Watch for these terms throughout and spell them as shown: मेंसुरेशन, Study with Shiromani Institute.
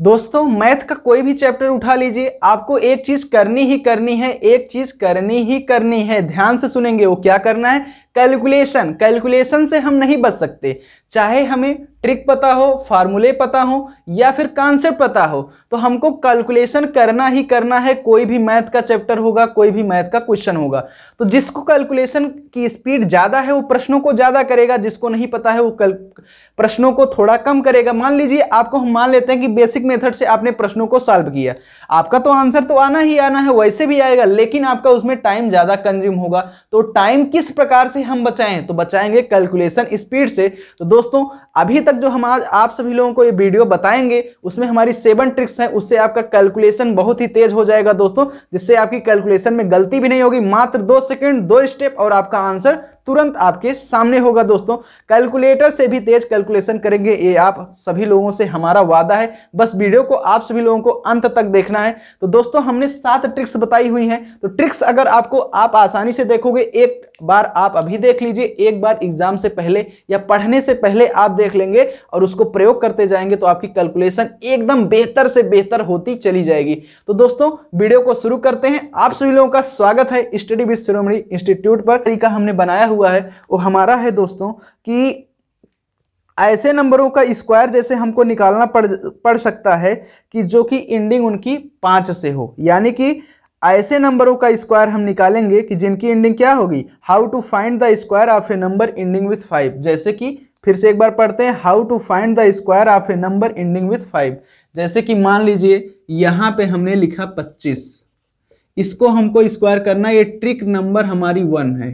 दोस्तों मैथ का कोई भी चैप्टर उठा लीजिए, आपको एक चीज करनी ही करनी है, एक चीज करनी ही करनी है। ध्यान से सुनेंगे, वो क्या करना है? कैलकुलेशन। कैलकुलेशन से हम नहीं बच सकते, चाहे हमें ट्रिक पता हो, फार्मूले पता हो या फिर कॉन्सेप्ट पता हो, तो हमको कैलकुलेशन करना ही करना है। कोई भी मैथ का चैप्टर होगा, कोई भी मैथ का क्वेश्चन होगा, तो जिसको कैलकुलेशन की स्पीड ज़्यादा है वो प्रश्नों को ज़्यादा करेगा, जिसको नहीं पता है वो प्रश्नों को थोड़ा कम करेगा। मान लीजिए आपको, हम मान लेते हैं कि बेसिक मेथड से आपने प्रश्नों को सॉल्व किया, आपका तो आंसर तो आना ही आना है, वैसे भी आएगा, लेकिन आपका उसमें टाइम ज़्यादा कंज्यूम होगा। तो टाइम किस प्रकार से हम बचाएं? तो बचाएंगे कैलकुलेशन स्पीड से। तो दोस्तों अभी तक जो हम आज आप सभी लोगों को ये वीडियो बताएंगे उसमें हमारी 7 ट्रिक्स हैं, उससे आपका कैलकुलेशन बहुत ही तेज हो जाएगा दोस्तों, जिससे आपकी कैलकुलेशन में गलती भी नहीं होगी। मात्र 2 सेकंड, 2 स्टेप और आपका आंसर तुरंत आपके सामने होगा। दोस्तों कैलकुलेटर से भी तेज कैलकुलेशन करेंगे, ये आप सभी लोगों से हमारा वादा है। बस वीडियो को आप सभी लोगों को अंत तक देखना है। तो दोस्तों हमने 7 ट्रिक्स बताई हुई हैं, तो ट्रिक्स अगर आपको, आप आसानी से देखोगे, एक बार आप अभी देख लीजिए, एक बार एग्जाम से पहले या पढ़ने से पहले आप देख लेंगे और उसको प्रयोग करते जाएंगे तो आपकी कैलकुलेशन एकदम बेहतर से बेहतर होती चली जाएगी। तो दोस्तों वीडियो को शुरू करते हैं। आप सभी लोगों का स्वागत है स्टडी विद शिरोमणि इंस्टीट्यूट पर। तरीका हमने बनाया हुआ है वो हमारा है दोस्तों कि ऐसे नंबरों का स्क्वायर जैसे हमको निकालना पड़ सकता है कि जो कि एंडिंग उनकी 5 से हो, यानी कि ऐसे नंबरों का स्क्वायर हम निकालेंगे कि जिनकी एंडिंग क्या होगी। How to find the square of a number ending with 5, जैसे कि फिर से एक बार पढ़ते हैं, how to find the square of a number ending with 5। जैसे कि मान लीजिए यहाँ पे हमने लिखा 25, इसको हमको स्क्वायर करना, ये ट्रिक नंबर हमारी 1 है,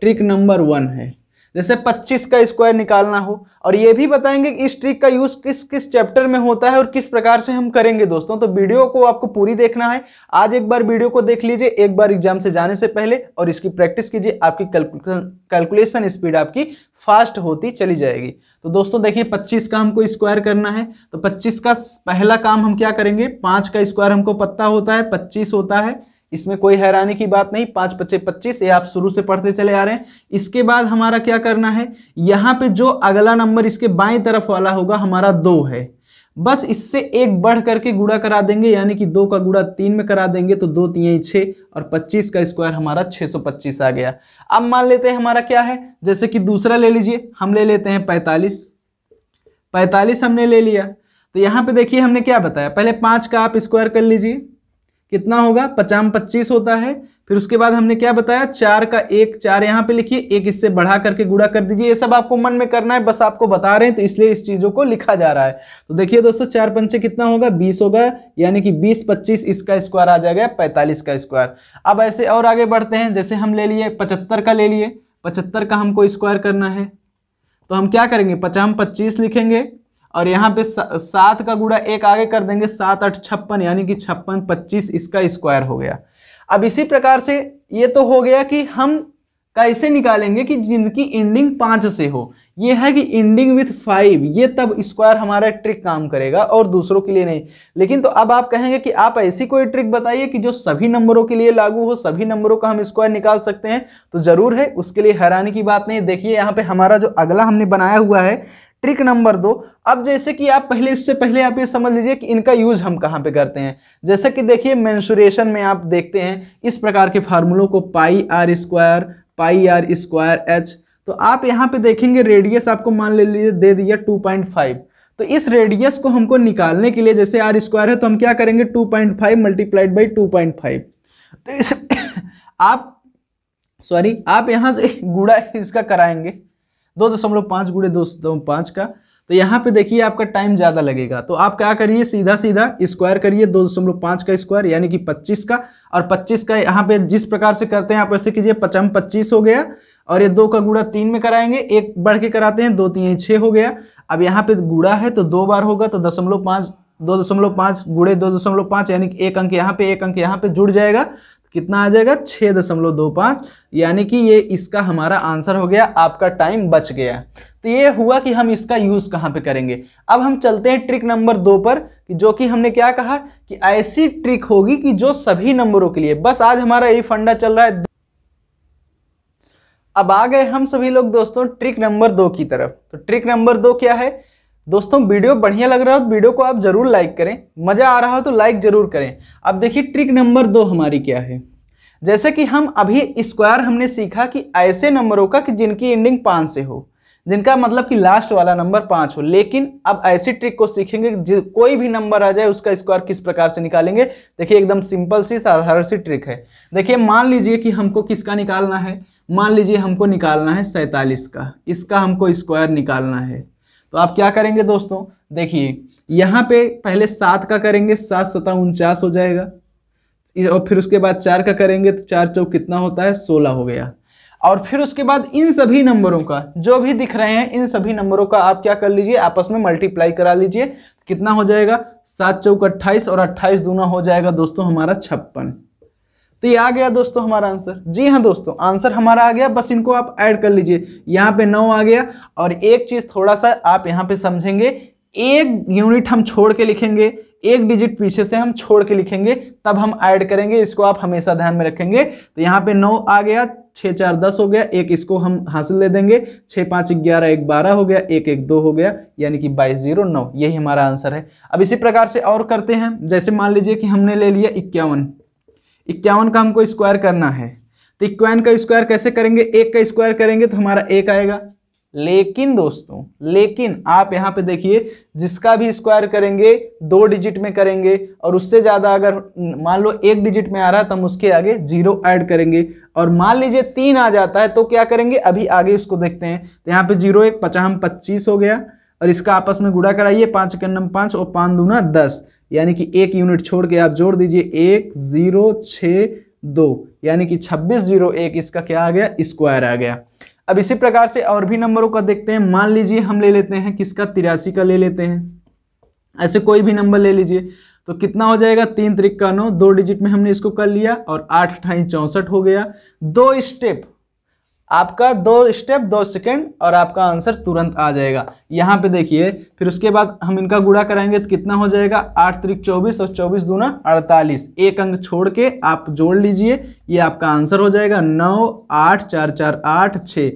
ट्रिक नंबर 1 है। जैसे 25 का स्क्वायर निकालना हो, और ये भी बताएंगे कि इस ट्रिक का यूज़ किस किस चैप्टर में होता है और किस प्रकार से हम करेंगे दोस्तों। तो वीडियो को आपको पूरी देखना है। आज एक बार वीडियो को देख लीजिए, एक बार एग्जाम से जाने से पहले, और इसकी प्रैक्टिस कीजिए, आपकी कैलकुलेशन स्पीड आपकी फास्ट होती चली जाएगी। तो दोस्तों देखिए 25 का हमको स्क्वायर करना है, तो 25 का पहला काम हम क्या करेंगे, 5 का स्क्वायर हमको पता होता है, 25 होता है, इसमें कोई हैरानी की बात नहीं, 5 5 25, ये आप शुरू से पढ़ते चले आ रहे हैं। इसके बाद हमारा क्या करना है, यहाँ पे जो अगला नंबर इसके बाईं तरफ वाला होगा हमारा 2 है, बस इससे एक बढ़ करके गुणा करा देंगे, यानी कि 2 का गुणा 3 में करा देंगे, तो 2 3 6 और 25 का स्क्वायर हमारा 625 आ गया। अब मान लेते हैं हमारा क्या है, जैसे कि दूसरा ले लीजिए, हम ले लेते हैं 45 हमने ले लिया। तो यहाँ पे देखिए हमने क्या बताया, पहले 5 का आप स्क्वायर कर लीजिए, कितना होगा, 25 होता है। फिर उसके बाद हमने क्या बताया, 4 का 1 4 यहाँ पे लिखिए, 1 इससे बढ़ा करके गुणा कर दीजिए। ये सब आपको मन में करना है, बस आपको बता रहे हैं तो इसलिए इस चीज़ों को लिखा जा रहा है। तो देखिए दोस्तों 4 5 कितना होगा, 20 होगा, यानी कि 20 25 इसका स्क्वायर आ जाएगा 45 का स्क्वायर। अब ऐसे और आगे बढ़ते हैं, जैसे हम ले लिए 75 का ले लिए, 75 का हमको स्क्वायर करना है, तो हम क्या करेंगे, 5 5 25 लिखेंगे और यहाँ पे 7 का गुणा 1 आगे कर देंगे, 7 8 56, यानी कि 56 25 इसका स्क्वायर हो गया। अब इसी प्रकार से ये तो हो गया कि हम कैसे निकालेंगे कि जिनकी एंडिंग 5 से हो, ये है कि एंडिंग विथ 5, ये तब स्क्वायर हमारा ट्रिक काम करेगा और दूसरों के लिए नहीं। लेकिन तो अब आप कहेंगे कि आप ऐसी कोई ट्रिक बताइए कि जो सभी नंबरों के लिए लागू हो, सभी नंबरों का हम स्क्वायर निकाल सकते हैं, तो ज़रूर है, उसके लिए हैरानी की बात नहीं। देखिए यहाँ पर हमारा जो अगला हमने बनाया हुआ है ट्रिक नंबर 2। अब जैसे कि आप पहले, इससे पहले आप ये समझ लीजिए कि इनका यूज़ हम कहाँ पे करते हैं। जैसे कि देखिए मेंसुरेशन में आप देखते हैं इस प्रकार के फार्मूलों को, पाई आर स्क्वायर एच। तो आप यहाँ पे देखेंगे रेडियस आपको मान लीजिए दे दिया 2.5, तो इस रेडियस को हमको निकालने के लिए, जैसे आर स्क्वायर है तो हम क्या करेंगे 2.5 मल्टीप्लाइड बाई 2.5, तो इस आप यहाँ से गुणा इसका कराएंगे 2.5 गुणे 2.5 का, तो यहाँ पे देखिए आपका टाइम ज़्यादा लगेगा। तो आप क्या करिए, सीधा सीधा स्क्वायर करिए 2.5 का स्क्वायर, यानी कि 25 का, और 25 का यहाँ पे जिस प्रकार से करते हैं आप ऐसे कीजिए, 5 5 25 हो गया, और ये 2 का गुणा 3 में कराएंगे, 1 बढ़ के कराते हैं, 2 3 6 हो गया। अब यहाँ पे गुणा है तो 2 बार होगा, तो 2.5 गुणे 2.5, यानी कि 1 अंक यहाँ पे, 1 अंक यहाँ पे जुड़ जाएगा, कितना आ जाएगा 6.25, यानी कि ये इसका हमारा आंसर हो गया, आपका टाइम बच गया। तो ये हुआ कि हम इसका यूज़ कहाँ पे करेंगे। अब हम चलते हैं ट्रिक नंबर 2 पर, जो कि हमने क्या कहा कि ऐसी ट्रिक होगी कि जो सभी नंबरों के लिए, बस आज हमारा यही फंडा चल रहा है। अब आ गए हम सभी लोग दोस्तों ट्रिक नंबर 2 की तरफ। तो ट्रिक नंबर 2 क्या है, दोस्तों वीडियो बढ़िया लग रहा हो तो वीडियो को आप जरूर लाइक करें, मज़ा आ रहा हो तो लाइक जरूर करें। अब देखिए ट्रिक नंबर 2 हमारी क्या है। जैसे कि हम अभी स्क्वायर हमने सीखा कि ऐसे नंबरों का कि जिनकी एंडिंग 5 से हो, जिनका मतलब कि लास्ट वाला नंबर 5 हो, लेकिन अब ऐसी ट्रिक को सीखेंगे कोई भी नंबर आ जाए उसका स्क्वायर किस प्रकार से निकालेंगे। देखिए एकदम सिंपल सी साधारण सी ट्रिक है। देखिए मान लीजिए कि हमको किसका निकालना है, मान लीजिए हमको निकालना है 47 का, इसका हमको स्क्वायर निकालना है। तो आप क्या करेंगे दोस्तों, देखिए यहाँ पे पहले 7 का करेंगे, 7 सता 49 हो जाएगा, और फिर उसके बाद 4 का करेंगे तो 4 चौक कितना होता है, 16 हो गया। और फिर उसके बाद इन सभी नंबरों का जो भी दिख रहे हैं, इन सभी नंबरों का आप क्या कर लीजिए, आपस में मल्टीप्लाई करा लीजिए। कितना हो जाएगा, 7 चौक 28 और 28 दूना हो जाएगा दोस्तों हमारा 56। तो ये आ गया दोस्तों हमारा आंसर। जी हाँ दोस्तों, आंसर हमारा आ गया, बस इनको आप ऐड कर लीजिए। यहाँ पे 9 आ गया। और एक चीज़ थोड़ा सा आप यहाँ पे समझेंगे, एक यूनिट हम छोड़ के लिखेंगे, एक डिजिट पीछे से हम छोड़ के लिखेंगे तब हम ऐड करेंगे, इसको आप हमेशा ध्यान में रखेंगे। तो यहाँ पे 9 आ गया, 6 4 10 हो गया, एक इसको हम हासिल ले देंगे, 6 5 11 1 12 हो गया, 1 1 2 हो गया, यानी कि 22 0 9, यही हमारा आंसर है। अब इसी प्रकार से और करते हैं। जैसे मान लीजिए कि हमने ले लिया 51 का हमको स्क्वायर करना है, तो 51 का स्क्वायर कैसे करेंगे, 1 का स्क्वायर करेंगे तो हमारा 1 आएगा। लेकिन दोस्तों, लेकिन आप यहाँ पे देखिए, जिसका भी स्क्वायर करेंगे 2 डिजिट में करेंगे, और उससे ज़्यादा अगर मान लो 1 डिजिट में आ रहा है तो हम उसके आगे 0 ऐड करेंगे। और मान लीजिए 3 आ जाता है तो क्या करेंगे, अभी आगे इसको देखते हैं। तो यहाँ पे 0 1 50 25 हो गया, और इसका आपस में गुणा कराइए, 5 1 5 और 5 दूना 10, यानी कि एक यूनिट छोड़ के आप जोड़ दीजिए, 1 0 6 2, यानी कि 26 0 1 इसका क्या आ गया, स्क्वायर आ गया। अब इसी प्रकार से और भी नंबरों का देखते हैं। मान लीजिए हम ले लेते हैं किसका, 83 का ले लेते हैं, ऐसे कोई भी नंबर ले लीजिए। तो कितना हो जाएगा, 3 3 9, 2 डिजिट में हमने इसको कर लिया, और 8 8 64 हो गया। 2 स्टेप आपका, 2 स्टेप 2 सेकेंड, और आपका आंसर तुरंत आ जाएगा। यहाँ पे देखिए फिर उसके बाद हम इनका गुणा कराएंगे तो कितना हो जाएगा, 8 3 24 और 24 दूना 48, एक अंक छोड़ के आप जोड़ लीजिए, ये आपका आंसर हो जाएगा 9 8 4 4 8 6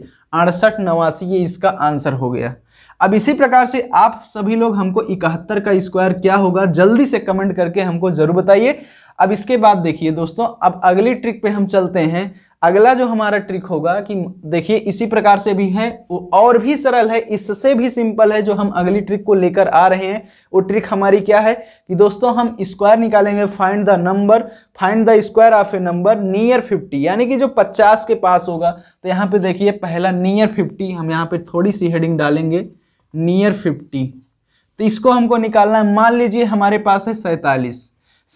68 89, ये इसका आंसर हो गया। अब इसी प्रकार से आप सभी लोग हमको 71 का स्क्वायर क्या होगा जल्दी से कमेंट करके हमको ज़रूर बताइए। अब इसके बाद देखिए दोस्तों, अब अगली ट्रिक पे हम चलते हैं। अगला जो हमारा ट्रिक होगा कि देखिए इसी प्रकार से भी है, और भी सरल है, इससे भी सिंपल है जो हम अगली ट्रिक को लेकर आ रहे हैं। वो ट्रिक हमारी क्या है कि दोस्तों हम स्क्वायर निकालेंगे, find the number, find the square of a number near 50, यानी कि जो 50 के पास होगा। तो यहाँ पे देखिए पहला नियर 50, हम यहाँ पे थोड़ी सी हेडिंग डालेंगे, नियर 50। तो इसको हमको निकालना है। मान लीजिए हमारे पास है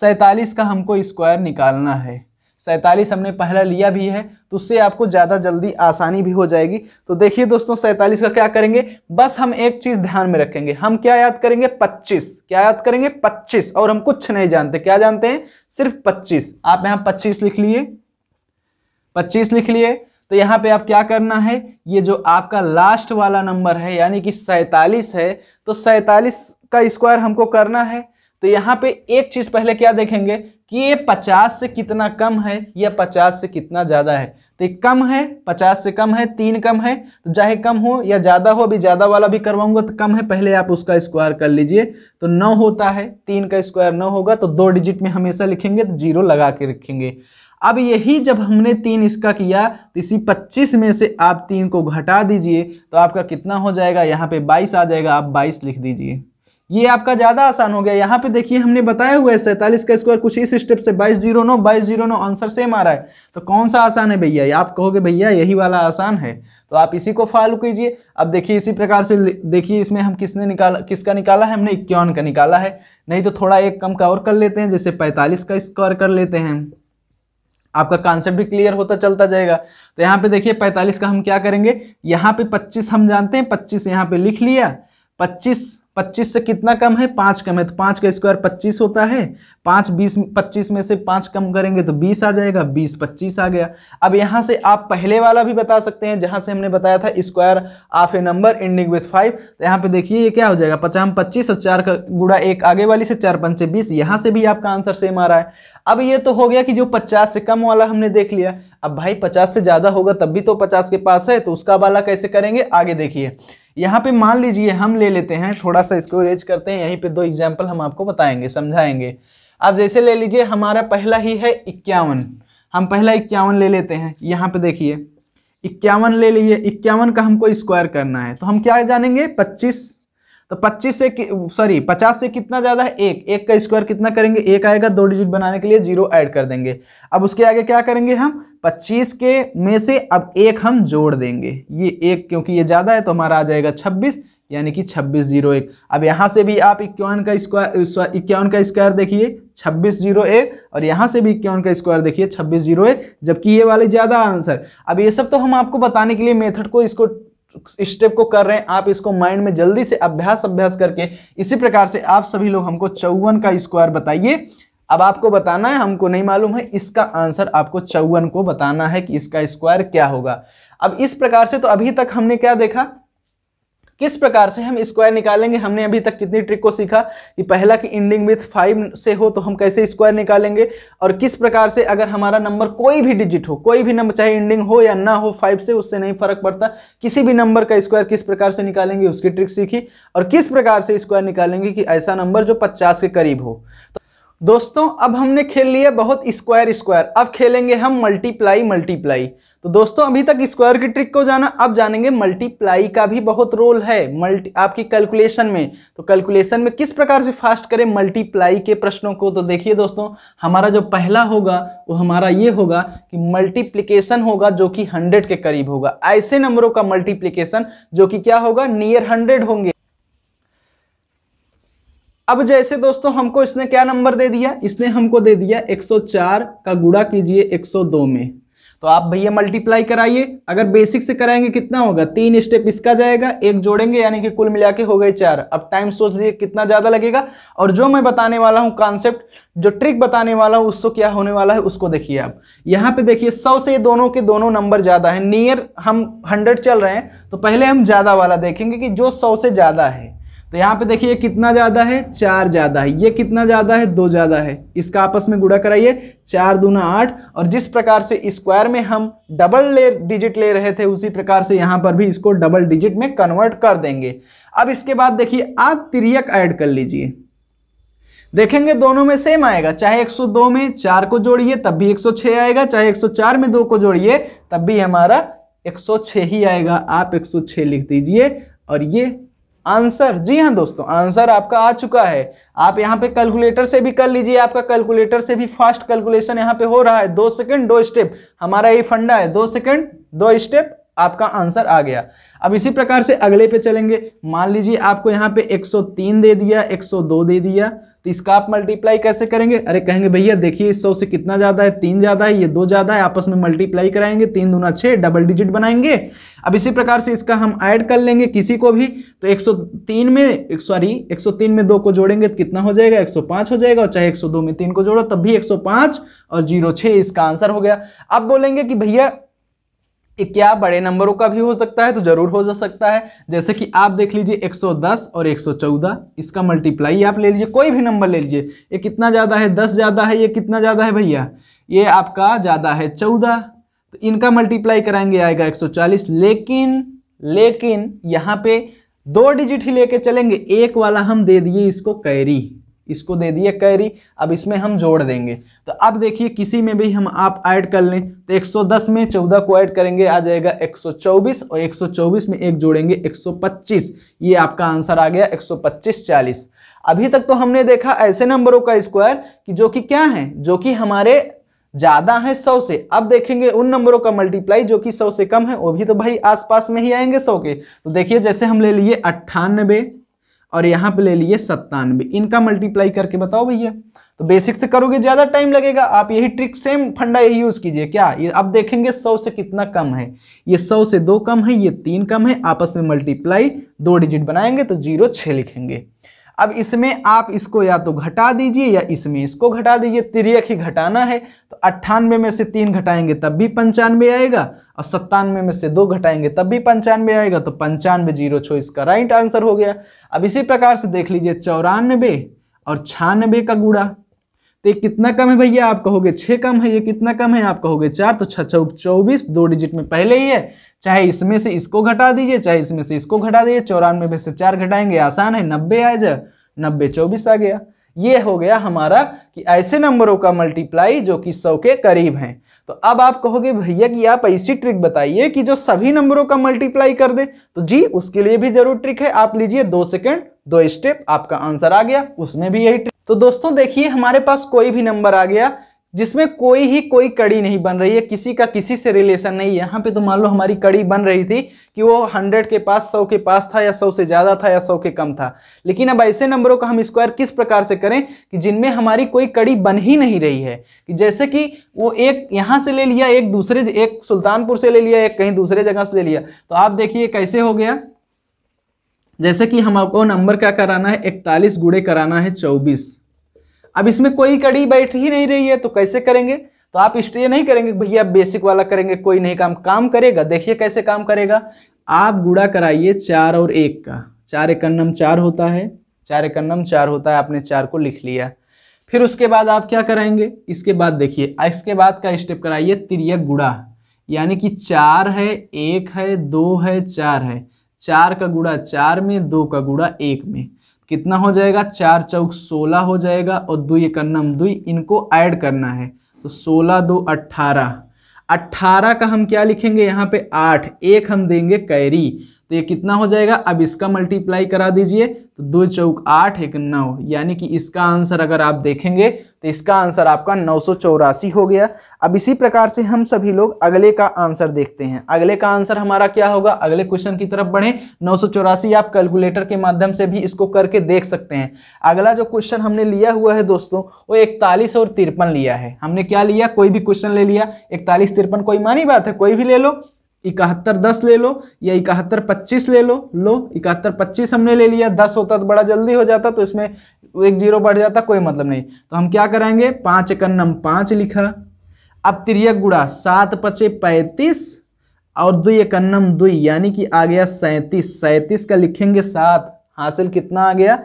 47 का हमको स्क्वायर निकालना है। 47 हमने पहला लिया भी है तो उससे आपको ज़्यादा जल्दी आसानी भी हो जाएगी। तो देखिए दोस्तों 47 का क्या करेंगे, बस हम एक चीज़ ध्यान में रखेंगे, हम क्या याद करेंगे, 25, क्या याद करेंगे, 25, और हम कुछ नहीं जानते, क्या जानते हैं, सिर्फ 25। आप यहाँ 25 लिख लिए, 25 लिख लिए। तो यहाँ पे आप क्या करना है, ये जो आपका लास्ट वाला नंबर है यानी कि 47 है, तो 47 का स्क्वायर हमको करना है। तो यहाँ पे एक चीज़ पहले क्या देखेंगे कि ये 50 से कितना कम है या 50 से कितना ज़्यादा है। तो कम है, 50 से कम है, 3 कम है, तो चाहे कम हो या ज़्यादा हो, अभी ज़्यादा वाला भी करवाऊंगा। तो कम है, पहले आप उसका स्क्वायर कर लीजिए। तो 9 होता है, 3 का स्क्वायर 9 होगा, तो 2 डिजिट में हमेशा लिखेंगे तो 0 लगा के लिखेंगे। अब यही जब हमने 3 इसका किया तो इसी 25 में से आप 3 को घटा दीजिए, तो आपका कितना हो जाएगा, यहाँ पे 22 आ जाएगा, आप 22 लिख दीजिए, ये आपका ज़्यादा आसान हो गया। यहाँ पे देखिए हमने बताया हुआ है 47 का स्क्वायर कुछ इस स्टेप से, 22 0 9, 22 0 9 आंसर सेम आ रहा है। तो कौन सा आसान है भैया, आप कहोगे भैया यही वाला आसान है, तो आप इसी को फॉलो कीजिए। अब देखिए इसी प्रकार से देखिए इसमें हम किसका निकाला है, हमने 51 का निकाला है, नहीं तो थोड़ा एक कम का और कर लेते हैं, जैसे 45 का स्क्वायर कर लेते हैं, आपका कॉन्सेप्ट भी क्लियर होता चलता जाएगा। तो यहाँ पे देखिए 45 का हम क्या करेंगे, यहाँ पे 25 हम जानते हैं, 25 यहाँ पे लिख लिया। 25 से कितना कम है, 5 कम है, तो 5 का स्क्वायर 25 होता है, 25 में से 5 कम करेंगे तो 20 आ जाएगा, 20 25 आ गया। अब यहाँ से आप पहले वाला भी बता सकते हैं जहाँ से हमने बताया था square of a number ending with 5। तो यहाँ पे देखिए ये क्या हो जाएगा, 50 25 और 4 का गुणा 1 आगे वाली से, 4 5 20, यहाँ से भी आपका आंसर सेम आ रहा है। अब ये तो हो गया कि जो 50 से कम वाला हमने देख लिया। अब भाई 50 से ज़्यादा होगा तब भी तो 50 के पास है, तो उसका वाला कैसे करेंगे आगे देखिए। यहाँ पे मान लीजिए हम ले लेते हैं, थोड़ा सा इसको रेज करते हैं, यहीं पे दो एग्जाम्पल हम आपको बताएंगे समझाएंगे। आप जैसे ले लीजिए हमारा पहला ही है 51, हम पहला 51 ले लेते हैं। यहाँ पे देखिए 51 ले लीजिए, 51 का हमको स्क्वायर करना है तो हम क्या जानेंगे 25, तो 50 से कितना ज़्यादा है 1, 1 का स्क्वायर कितना करेंगे 1 आएगा, दो डिजिट बनाने के लिए 0 ऐड कर देंगे। अब उसके आगे क्या करेंगे हम 25 के में से अब 1 हम जोड़ देंगे, ये 1 क्योंकि ये ज़्यादा है तो हमारा आ जाएगा 26, यानी कि 2601। अब यहाँ से भी आप 51 का स्क्वायर देखिए 2601, और यहाँ से भी 51 का स्क्वायर देखिए 2601, जबकि ये वाले ज़्यादा आंसर। अब ये सब तो हम आपको बताने के लिए मेथड को इसको स्टेप को कर रहे हैं, आप इसको माइंड में जल्दी से अभ्यास करके इसी प्रकार से आप सभी लोग हमको 54 का स्क्वायर बताइए। अब आपको बताना है, हमको नहीं मालूम है, इसका आंसर आपको 54 को बताना है कि इसका स्क्वायर क्या होगा। अब इस प्रकार से तो अभी तक हमने क्या देखा, किस प्रकार से हम स्क्वायर निकालेंगे, हमने अभी तक कितनी ट्रिक को सीखा कि पहला की एंडिंग विथ 5 से हो तो हम कैसे स्क्वायर निकालेंगे, और किस प्रकार से अगर हमारा नंबर कोई भी डिजिट हो, कोई भी नंबर चाहे एंडिंग हो या ना हो 5 से, उससे नहीं फर्क पड़ता, किसी भी नंबर का स्क्वायर किस प्रकार से निकालेंगे उसकी ट्रिक सीखी, और किस प्रकार से स्क्वायर निकालेंगे कि ऐसा नंबर जो 50 के करीब हो। तो दोस्तों अब हमने खेल लिया बहुत स्क्वायर, अब खेलेंगे हम मल्टीप्लाई। तो दोस्तों अभी तक स्क्वायर की ट्रिक को जाना, अब जानेंगे मल्टीप्लाई का भी बहुत रोल है आपकी कैलकुलेशन में। तो कैलकुलेशन में किस प्रकार से फास्ट करें मल्टीप्लाई के प्रश्नों को, तो देखिए दोस्तों हमारा जो पहला होगा वो हमारा ये होगा कि मल्टीप्लिकेशन होगा जो कि 100 के करीब होगा, ऐसे नंबरों का मल्टीप्लिकेशन जो कि क्या होगा नियर 100 होंगे। अब जैसे दोस्तों हमको इसने क्या नंबर दे दिया, इसने हमको दे दिया 104 का गुणा कीजिए 102 में, तो आप भैया मल्टीप्लाई कराइए। अगर बेसिक से कराएंगे कितना होगा 3 स्टेप इसका जाएगा, 1 जोड़ेंगे, यानी कि कुल मिला के हो गए 4। अब टाइम सोच लीजिए कितना ज़्यादा लगेगा, और जो मैं बताने वाला हूँ कॉन्सेप्ट, जो ट्रिक बताने वाला हूँ उसको क्या होने वाला है उसको देखिए। आप यहाँ पे देखिए 100 से दोनों के दोनों नंबर ज़्यादा है, नियर हम 100 चल रहे हैं, तो पहले हम ज़्यादा वाला देखेंगे कि जो 100 से ज़्यादा है। तो यहाँ पे देखिए कितना ज़्यादा है 4 ज़्यादा है, ये कितना ज़्यादा है 2 ज़्यादा है, इसका आपस में गुणा कराइए 4 दूना 8। और जिस प्रकार से स्क्वायर में हम डबल डिजिट ले रहे थे उसी प्रकार से यहाँ पर भी इसको डबल डिजिट में कन्वर्ट कर देंगे। अब इसके बाद देखिए आप तिर्यक ऐड कर लीजिए, देखेंगे दोनों में सेम आएगा, चाहे 102 में 4 को जोड़िए तब भी 106 आएगा, चाहे 104 में 2 को जोड़िए तब भी हमारा 106 ही आएगा। आप 106 लिख दीजिए और ये आंसर, जी हाँ दोस्तों आंसर आपका आ चुका है। आप यहाँ पे कैलकुलेटर से भी कर लीजिए, आपका कैलकुलेटर से भी फास्ट कैलकुलेशन यहाँ पे हो रहा है, 2 सेकंड 2 स्टेप हमारा ये फंडा है, 2 सेकंड 2 स्टेप आपका आंसर आ गया। अब इसी प्रकार से अगले पे चलेंगे, मान लीजिए आपको यहाँ पे 103 दे दिया 102 दे दिया, तो इसका आप मल्टीप्लाई कैसे करेंगे, अरे कहेंगे भैया देखिए 100 से कितना ज़्यादा है 3 ज़्यादा है, ये 2 ज़्यादा है, आपस में मल्टीप्लाई कराएंगे 3 दूना 6 डबल डिजिट बनाएंगे। अब इसी प्रकार से इसका हम ऐड कर लेंगे किसी को भी, तो 103 में 2 को जोड़ेंगे तो कितना हो जाएगा 105 हो जाएगा, और चाहे 102 में 3 को जोड़ो तब भी 105 और 06 इसका आंसर हो गया। अब बोलेंगे कि भैया क्या बड़े नंबरों का भी हो सकता है, तो जरूर हो जा सकता है, जैसे कि आप देख लीजिए 110 और 114 इसका मल्टीप्लाई आप ले लीजिए, कोई भी नंबर ले लीजिए, ये कितना ज़्यादा है 10 ज़्यादा है, ये कितना ज़्यादा है भैया ये आपका ज़्यादा है 14, तो इनका मल्टीप्लाई कराएंगे आएगा 140। लेकिन यहाँ पे 2 डिजिट ही लेके चलेंगे, 1 वाला हम दे दिए इसको कैरी, इसको दे दिए कैरी, अब इसमें हम जोड़ देंगे। तो अब देखिए किसी में भी हम आप ऐड कर लें, तो 110 में 14 को ऐड करेंगे आ जाएगा 124, और 124 में 1 जोड़ेंगे 125, ये आपका आंसर आ गया 125 40। अभी तक तो हमने देखा ऐसे नंबरों का स्क्वायर कि जो कि क्या है, जो कि हमारे ज़्यादा है 100 से। अब देखेंगे उन नंबरों का मल्टीप्लाई जो कि 100 से कम है, वो भी तो भाई आसपास में ही आएंगे 100 के। तो देखिए जैसे हम ले लिए 98 और यहाँ पे ले लिए 97, इनका मल्टीप्लाई करके बताओ भैया। तो बेसिक से करोगे ज़्यादा टाइम लगेगा, आप यही ट्रिक सेम फंडा यही यूज़ कीजिए। क्या ये अब देखेंगे 100 से कितना कम है, ये 100 से 2 कम है, ये 3 कम है, आपस में मल्टीप्लाई 2 डिजिट बनाएंगे तो 06 लिखेंगे। अब इसमें आप इसको या तो घटा दीजिए या इसमें इसको घटा दीजिए, तिर्यक ही घटाना है। तो 98 में से 3 घटाएंगे तब भी 95 आएगा, और 97 में से 2 घटाएंगे तब भी 95 आएगा, तो 95 06 इसका राइट आंसर हो गया। अब इसी प्रकार से देख लीजिए 94 और 96 का गुणा, तो ये कितना कम है भैया, आप कहोगे छः कम है। ये कितना कम है, आप कहोगे चार। तो 6 चौक 24, 2 डिजिट में पहले ही है। चाहे इसमें से इसको घटा दीजिए, चाहे इसमें से इसको घटा दीजिए। 94 में से 4 घटाएंगे, आसान है, 90 आ जाए। 90 24 आ गया। ये हो गया हमारा कि ऐसे नंबरों का मल्टीप्लाई जो कि 100 के करीब हैं। तो अब आप कहोगे भैया कि आप ऐसी ट्रिक बताइए कि जो सभी नंबरों का मल्टीप्लाई कर दे। तो जी उसके लिए भी जरूर ट्रिक है। आप लीजिए 2 सेकंड 2 स्टेप, आपका आंसर आ गया। उसमें भी यही ट्रिक। तो दोस्तों देखिए हमारे पास कोई भी नंबर आ गया जिसमें कोई कड़ी नहीं बन रही है, किसी का किसी से रिलेशन नहीं है। यहाँ पे तो मान लो हमारी कड़ी बन रही थी कि वो 100 के पास, 100 के पास था, या 100 से ज़्यादा था, या 100 के कम था। लेकिन अब ऐसे नंबरों का हम स्क्वायर किस प्रकार से करें कि जिनमें हमारी कोई कड़ी बन ही नहीं रही है। कि जैसे कि वो एक यहाँ से ले लिया, एक सुल्तानपुर से ले लिया, एक कहीं दूसरे जगह से ले लिया। तो आप देखिए कैसे हो गया। जैसे कि हम आपको नंबर क्या कराना है, 41 गुणे कराना है 24। अब इसमें कोई कड़ी बैठ ही नहीं रही है, तो कैसे करेंगे। तो आप इसलिए नहीं करेंगे भैया बेसिक वाला करेंगे, कोई नहीं काम करेगा। देखिए कैसे काम करेगा। आप गुणा कराइए 4 और 1 का। 4 एकन्नम 4 होता है, 4 एकन्नम 4 होता है। आपने 4 को लिख लिया। फिर उसके बाद आप क्या कराएंगे, इसके बाद देखिए इसके बाद का स्टेप कराइए तिर्यक गुणा, यानी कि 4 है 1 है 2 है 4 है। 4 का गुणा 4 में, 2 का गुणा 1 में, कितना हो जाएगा। 4 चौक 16 हो जाएगा, और 2 एकन्नम 2, इनको ऐड करना है। तो 16 2 18, 18 का हम क्या लिखेंगे यहाँ पे 8, 1 हम देंगे कैरी। तो ये कितना हो जाएगा। अब इसका मल्टीप्लाई करा दीजिए, तो 2 चौक 8 1 9, यानी कि इसका आंसर अगर आप देखेंगे तो इसका आंसर आपका 984 हो गया। अब इसी प्रकार से हम सभी लोग अगले का आंसर देखते हैं। अगले का आंसर हमारा क्या होगा, अगले क्वेश्चन की तरफ बढ़ें। 984 आप कैलकुलेटर के माध्यम से भी इसको करके देख सकते हैं। अगला जो क्वेश्चन हमने लिया हुआ है दोस्तों वो 41 और 53 लिया है। हमने क्या लिया, कोई भी क्वेश्चन ले लिया, 41 53 कोई मानी बात है, कोई भी ले लो। 71 10 ले लो, या 71 25 ले लो। 71 25 हमने ले लिया। 10 होता तो बड़ा जल्दी हो जाता, तो इसमें 1 0 बढ़ जाता, कोई मतलब नहीं। तो हम क्या कराएंगे, 5 एकन्नम 5 लिखा। अब तिर्यक गुणा, 7 पचे 35 और 2 एकन्नम 2, यानी कि आ गया 37। 37 का लिखेंगे 7, हासिल कितना आ गया,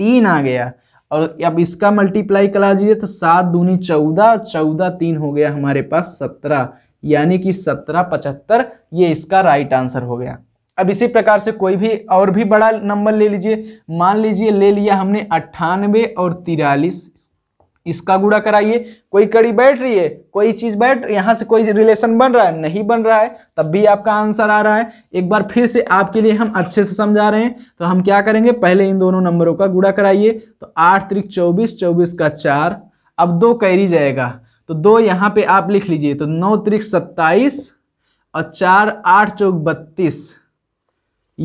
3 आ गया। और अब इसका मल्टीप्लाई करा दीजिए, तो 7 दूनी 14, 14 3 हो गया हमारे पास 17, यानी कि 17 75। ये इसका राइट आंसर हो गया। अब इसी प्रकार से कोई भी और भी बड़ा नंबर ले लीजिए। मान लीजिए ले लिया हमने 98 और 43, इसका गुणा कराइए। कोई कड़ी बैठ रही है, कोई चीज़ यहाँ से कोई रिलेशन बन रहा है, नहीं बन रहा है, तब भी आपका आंसर आ रहा है। एक बार फिर से आपके लिए हम अच्छे से समझा रहे हैं। तो हम क्या करेंगे, पहले इन दोनों नंबरों का गुणा कराइए। तो 8 त्रिक 24, 24 का 4, अब 2 कैरी जाएगा, तो 2 यहाँ पे आप लिख लीजिए। तो 9 त्रिक 27 और 4 8 चौक 32,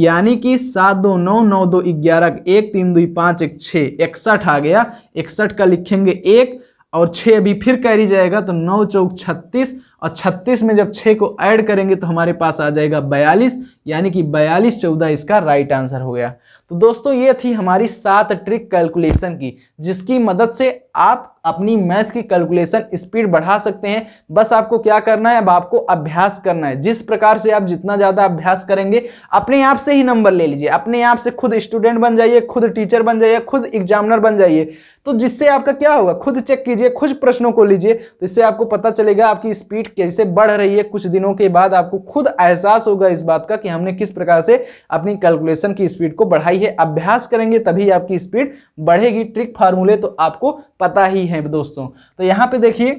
यानी कि 7 2 9, 9 2 11, 1 3 2 5 1 6, 61 आ गया। 61 का लिखेंगे 1 और 6 अभी फिर कैरी जाएगा, तो 9 चौक 36 और 36 में जब 6 को ऐड करेंगे तो हमारे पास आ जाएगा 42, यानी कि 42 14 इसका राइट आंसर हो गया। तो दोस्तों ये थी हमारी 7 ट्रिक कैलकुलेशन की, जिसकी मदद से आप अपनी मैथ की कैलकुलेशन स्पीड बढ़ा सकते हैं। बस आपको क्या करना है, अब आपको अभ्यास करना है। जिस प्रकार से आप जितना ज़्यादा अभ्यास करेंगे, अपने आप से ही नंबर ले लीजिए, अपने आप से खुद स्टूडेंट बन जाइए, खुद टीचर बन जाइए, खुद एग्जामिनर बन जाइए। तो जिससे आपका क्या होगा, खुद चेक कीजिए, खुद प्रश्नों को लीजिए, तो इससे आपको पता चलेगा आपकी स्पीड कैसे बढ़ रही है। कुछ दिनों के बाद आपको खुद एहसास होगा इस बात का कि हमने किस प्रकार से अपनी कैलकुलेशन की स्पीड को बढ़ाई है। अभ्यास करेंगे तभी आपकी स्पीड बढ़ेगी। ट्रिक फार्मूले तो आपको पता ही है दोस्तों। तो यहाँ पे देखिए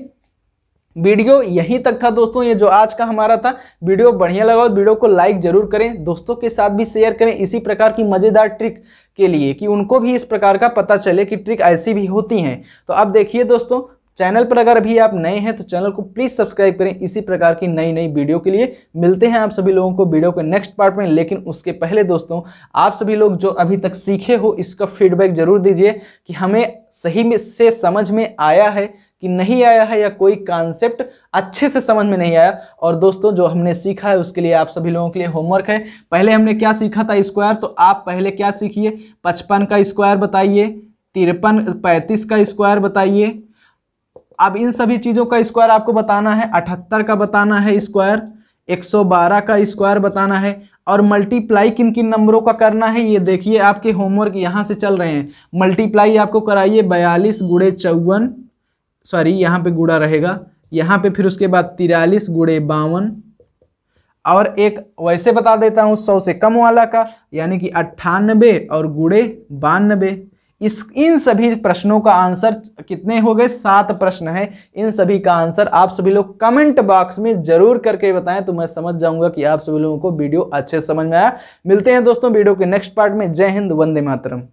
वीडियो यहीं तक था दोस्तों, ये जो आज का हमारा था। वीडियो बढ़िया लगा तो वीडियो को लाइक जरूर करें, दोस्तों के साथ भी शेयर करें इसी प्रकार की मज़ेदार ट्रिक के लिए, कि उनको भी इस प्रकार का पता चले कि ट्रिक ऐसी भी होती हैं। तो अब देखिए दोस्तों, चैनल पर अगर अभी आप नए हैं तो चैनल को प्लीज़ सब्सक्राइब करें इसी प्रकार की नई नई वीडियो के लिए। मिलते हैं आप सभी लोगों को वीडियो के नेक्स्ट पार्ट में। लेकिन उसके पहले दोस्तों, आप सभी लोग जो अभी तक सीखे हो इसका फीडबैक जरूर दीजिए कि हमें सही में से समझ में आया है कि नहीं आया है, या कोई कॉन्सेप्ट अच्छे से समझ में नहीं आया। और दोस्तों जो हमने सीखा है उसके लिए आप सभी लोगों के लिए होमवर्क है। पहले हमने क्या सीखा था, स्क्वायर। तो आप पहले क्या सीखिए, 55 का स्क्वायर बताइए, 53 35 का स्क्वायर बताइए। अब इन सभी चीज़ों का स्क्वायर आपको बताना है, 78 का बताना है स्क्वायर, 112 का स्क्वायर बताना है, और मल्टीप्लाई किन किन नंबरों का करना है ये देखिए आपके होमवर्क यहाँ से चल रहे हैं। मल्टीप्लाई आपको कराइए 42 गुणे 54, सॉरी यहाँ पे गुड़ा रहेगा, यहाँ पे फिर उसके बाद 43 गुड़े 52 और एक वैसे बता देता हूँ 100 से कम वाला का, यानी कि 98 और गुड़े 92। इन सभी प्रश्नों का आंसर कितने हो गए? 7 प्रश्न हैं। इन सभी का आंसर आप सभी लोग कमेंट बॉक्स में जरूर करके बताएं, तो मैं समझ जाऊंगा कि आप सभी लोगों को वीडियो अच्छे समझ में आया। मिलते हैं दोस्तों वीडियो के नेक्स्ट पार्ट में। जय हिंद, वंदे मातरम।